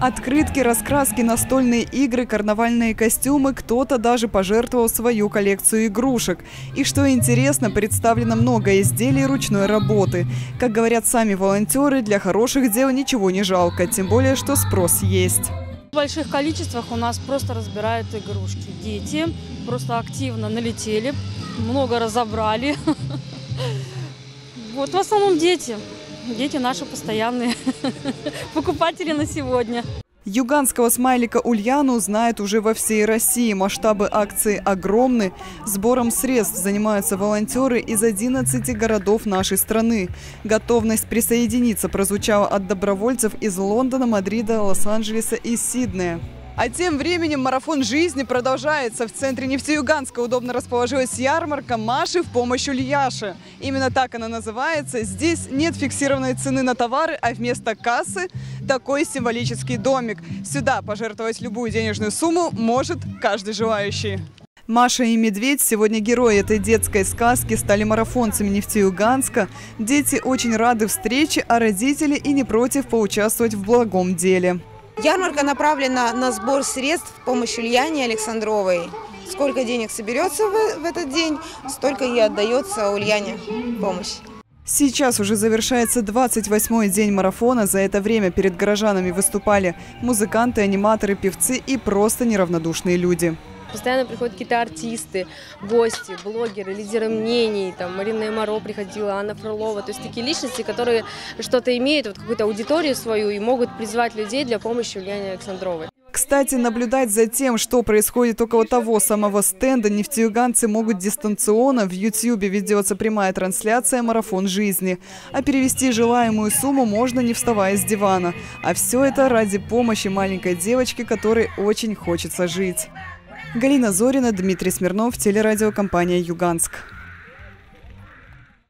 Открытки, раскраски, настольные игры, карнавальные костюмы. Кто-то даже пожертвовал свою коллекцию игрушек. И что интересно, представлено много изделий ручной работы. Как говорят сами волонтеры, для хороших дел ничего не жалко. Тем более, что спрос есть. В больших количествах у нас просто разбирают игрушки. Дети просто активно налетели, много разобрали. Вот в основном дети. Дети наши постоянные покупатели на сегодня. Юганского смайлика Ульяну знают уже во всей России. Масштабы акции огромны. Сбором средств занимаются волонтеры из 11 городов нашей страны. Готовность присоединиться прозвучала от добровольцев из Лондона, Мадрида, Лос-Анджелеса и Сиднея. А тем временем марафон жизни продолжается. В центре Нефтеюганска удобно расположилась ярмарка «Маши в помощь Ульяше». Именно так она называется. Здесь нет фиксированной цены на товары, а вместо кассы такой символический домик. Сюда пожертвовать любую денежную сумму может каждый желающий. Маша и Медведь сегодня герои этой детской сказки стали марафонцами Нефтеюганска. Дети очень рады встрече, а родители и не против поучаствовать в благом деле. Ярмарка направлена на сбор средств в помощь Ульяне Александровой. Сколько денег соберется в этот день, столько и отдается Ульяне помощь. Сейчас уже завершается 28-й день марафона. За это время перед горожанами выступали музыканты, аниматоры, певцы и просто неравнодушные люди. Постоянно приходят какие-то артисты, гости, блогеры, лидеры мнений. Там Марина Моро приходила, Анна Фролова. То есть такие личности, которые что-то имеют, вот какую-то аудиторию свою и могут призвать людей для помощи Ульяне Александровой. Кстати, наблюдать за тем, что происходит около того самого стенда, нефтеюганцы могут дистанционно. В Ютьюбе ведется прямая трансляция «Марафон жизни». А перевести желаемую сумму можно, не вставая с дивана. А все это ради помощи маленькой девочке, которой очень хочется жить. Галина Зорина, Дмитрий Смирнов, телерадиокомпания «Юганск».